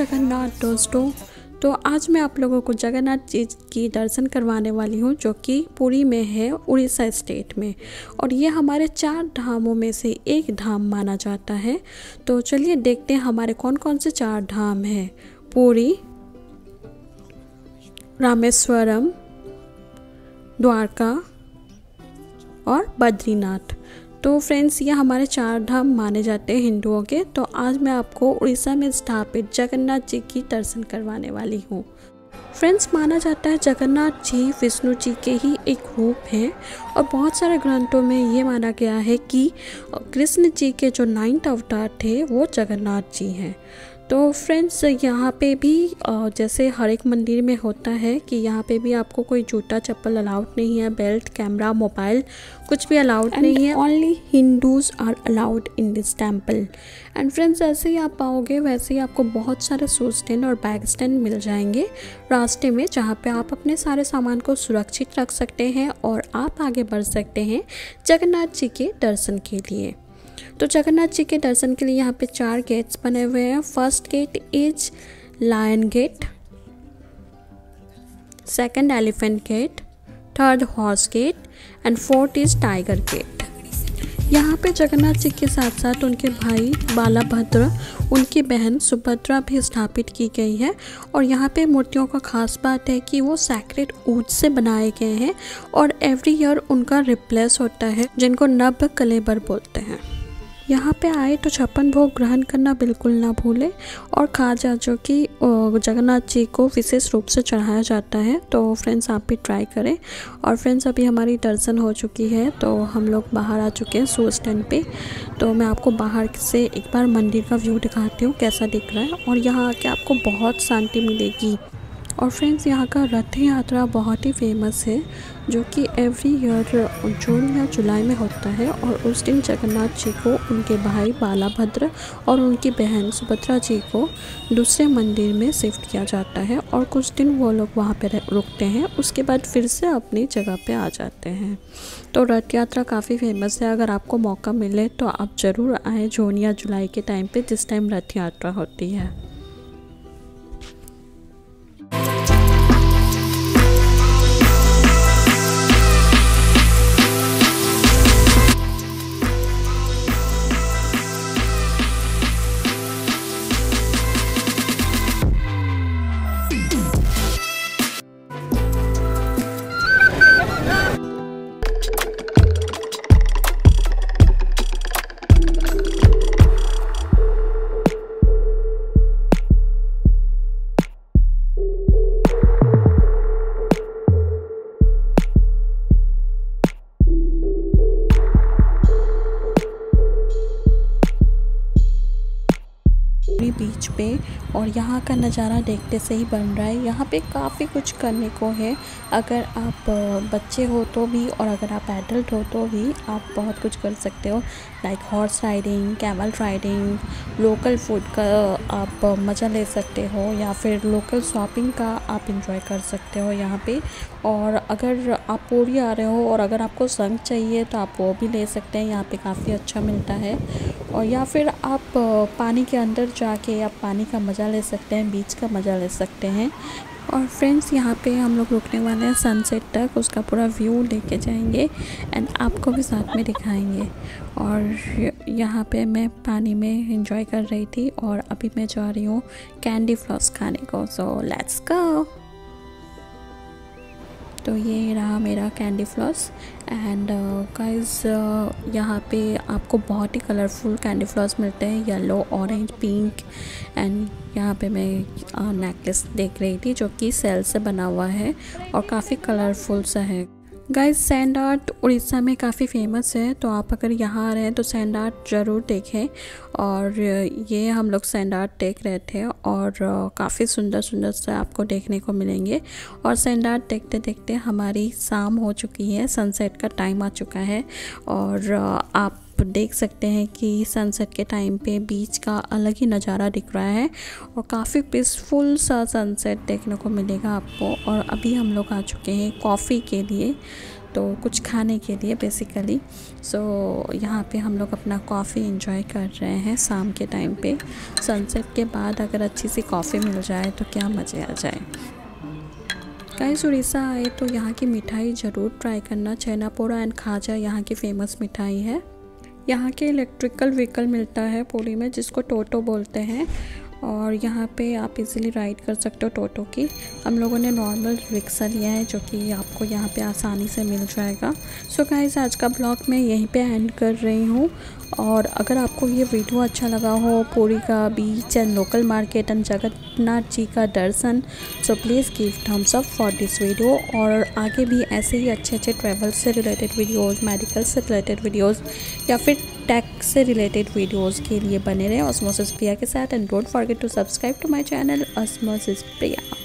जगन्नाथ दोस्तों, तो आज मैं आप लोगों को जगन्नाथ जी की दर्शन करवाने वाली हूँ जो कि पूरी में है, उड़ीसा स्टेट में, और ये हमारे 4 धामों में से एक धाम माना जाता है। तो चलिए देखते हैं हमारे कौन कौन से 4 धाम हैं। पूरी, रामेश्वरम, द्वारका और बद्रीनाथ। तो फ्रेंड्स, ये हमारे 4 धाम माने जाते हैं हिंदुओं के। तो आज मैं आपको उड़ीसा में स्थापित जगन्नाथ जी की दर्शन करवाने वाली हूँ। फ्रेंड्स, माना जाता है जगन्नाथ जी विष्णु जी के ही एक रूप हैं, और बहुत सारे ग्रंथों में ये माना गया है कि कृष्ण जी के जो 9 अवतार थे वो जगन्नाथ जी हैं। तो फ्रेंड्स, यहाँ पे भी जैसे हर एक मंदिर में होता है कि यहाँ पे भी आपको कोई जूता चप्पल अलाउड नहीं है, बेल्ट, कैमरा, मोबाइल कुछ भी अलाउड नहीं है। Only Hindus are allowed in this temple. And friends, जैसे ही आप आओगे वैसे ही आपको बहुत सारे शूज स्टैंड और बैग स्टैंड मिल जाएंगे रास्ते में, जहाँ पे आप अपने सारे सामान को सुरक्षित रख सकते हैं और आप आगे बढ़ सकते हैं जगन्नाथ जी के दर्शन के लिए। तो जगन्नाथ जी के दर्शन के लिए यहाँ पे 4 गेट्स बने हुए हैं। First gate is lion gate, second elephant gate, third horse gate and fourth is tiger gate. यहाँ पे जगन्नाथ जी के साथ साथ उनके भाई बाला भद्र, उनकी बहन सुभद्रा भी स्थापित की गई है। और यहाँ पे मूर्तियों का खास बात है कि वो सैक्रेड ऊट से बनाए गए हैं और एवरी ईयर उनका रिप्लेस होता है, जिनको नब कलेबर बोलते हैं। यहाँ पे आए तो छप्पन भोग ग्रहण करना बिल्कुल ना भूले, और खाजा जो कि जगन्नाथ जी को विशेष रूप से चढ़ाया जाता है। तो फ्रेंड्स, आप भी ट्राई करें। और फ्रेंड्स, अभी हमारी दर्शन हो चुकी है तो हम लोग बाहर आ चुके हैं शू स्टैंड पे। तो मैं आपको बाहर से एक बार मंदिर का व्यू दिखाती हूँ कैसा दिख रहा है, और यहाँ आके आपको बहुत शांति मिलेगी। और फ्रेंड्स, यहाँ का रथ यात्रा बहुत ही फेमस है जो कि एवरी ईयर जून या जुलाई में होता है, और उस दिन जगन्नाथ जी को उनके भाई बाला भद्र और उनकी बहन सुभद्रा जी को दूसरे मंदिर में शिफ्ट किया जाता है, और कुछ दिन वो लोग वहाँ पे रुकते हैं, उसके बाद फिर से अपनी जगह पे आ जाते हैं। तो रथ यात्रा काफ़ी फेमस है, अगर आपको मौका मिले तो आप ज़रूर आएँ जून या जुलाई के टाइम पर, जिस टाइम रथ यात्रा होती है। बीच पे और यहाँ का नज़ारा देखते से ही बन रहा है। यहाँ पे काफ़ी कुछ करने को है, अगर आप बच्चे हो तो भी और अगर आप एडल्ट हो तो भी आप बहुत कुछ कर सकते हो। Like horse riding, camel riding, local food का आप मज़ा ले सकते हो, या फिर लोकल शॉपिंग का आप इंजॉय कर सकते हो यहाँ पे। और अगर आप पूरी आ रहे हो और अगर आपको संग चाहिए तो आप वो भी ले सकते हैं, यहाँ पे काफ़ी अच्छा मिलता है। और या फिर आप पानी के अंदर जाके आप पानी का मज़ा ले सकते हैं, बीच का मज़ा ले सकते हैं। और फ्रेंड्स, यहाँ पे हम लोग रुकने वाले हैं सनसेट तक, उसका पूरा व्यू लेके जाएंगे एंड आपको भी साथ में दिखाएंगे। और यहाँ पे मैं पानी में एंजॉय कर रही थी और अभी मैं जा रही हूँ कैंडी फ्लॉस खाने को। So let's go. तो ये रहा मेरा कैंडी फ्लॉस। एंड गाइस, यहाँ पे आपको बहुत ही कलरफुल कैंडी फ्लॉस मिलते हैं, येलो, ऑरेंज, पिंक। एंड यहाँ पे मैं नेकलेस देख रही थी जो कि सेल से बना हुआ है और काफ़ी कलरफुल सा है। गाइस, सैंड आर्ट उड़ीसा में काफ़ी फेमस है, तो आप अगर यहाँ आ रहे हैं तो सैंड आर्ट ज़रूर देखें। और ये हम लोग सैंड आर्ट देख रहे थे और काफ़ी सुंदर सुंदर से आपको देखने को मिलेंगे। और सैंड आर्ट देखते देखते हमारी शाम हो चुकी है, सनसेट का टाइम आ चुका है। और आप आप देख सकते हैं कि सनसेट के टाइम पे बीच का अलग ही नज़ारा दिख रहा है और काफ़ी पीसफुल सा सनसेट देखने को मिलेगा आपको। और अभी हम लोग आ चुके हैं कॉफ़ी के लिए, तो कुछ खाने के लिए बेसिकली। सो यहाँ पे हम लोग अपना कॉफ़ी एंजॉय कर रहे हैं शाम के टाइम पे। सनसेट के बाद अगर अच्छी सी कॉफ़ी मिल जाए तो क्या मज़े आ जाए। गाइस उड़ीसा आए तो यहाँ की मिठाई ज़रूर ट्राई करना। छेनापोड़ा एंड खाजा यहाँ की फ़ेमस मिठाई है। यहाँ के इलेक्ट्रिकल व्हीकल मिलता है पूरी में, जिसको टोटो बोलते हैं, और यहाँ पे आप इजीली राइड कर सकते हो टोटो की। हम लोगों ने नॉर्मल रिक्शा लिया है, जो कि आपको यहाँ पे आसानी से मिल जाएगा। सो गाइस आज का ब्लॉग मैं यहीं पे एंड कर रही हूँ। और अगर आपको ये वीडियो अच्छा लगा हो, पूरी का beach and local market and Jagannath ji का दर्शन, so please give thumbs up for this video. और आगे भी ऐसे ही अच्छे अच्छे ट्रैवल से रिलेटेड वीडियोस, मेडिकल से रिलेटेड वीडियोस या फिर टेक से रिलेटेड वीडियोस के लिए बने रहे ऑस्मोसिस प्रिया के साथ। And don't forget to subscribe to my channel osmosis Priya.